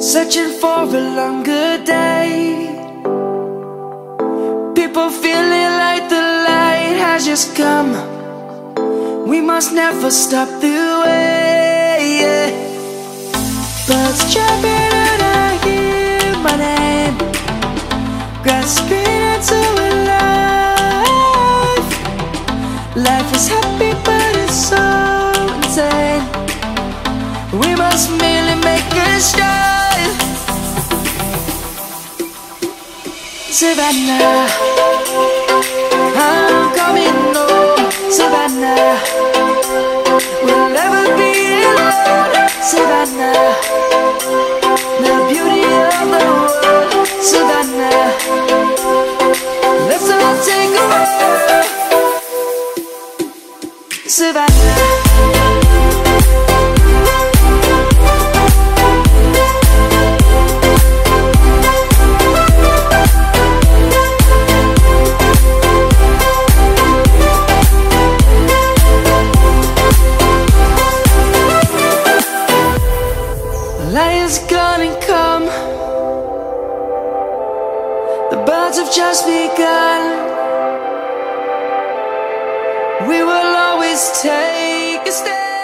searching for a longer day. People feeling like the light has just come. We must never stop the way. Birds chirping and I hear my name, grasping into a life. Life is happy but it's so insane. We must merely make a start. Savannah, I'm coming home. Savannah, we'll never be alone. Savannah, the beauty of the world. Savannah, let's all take a walk. Savannah. Lion's gonna come. The birds have just begun. We will always take a stand.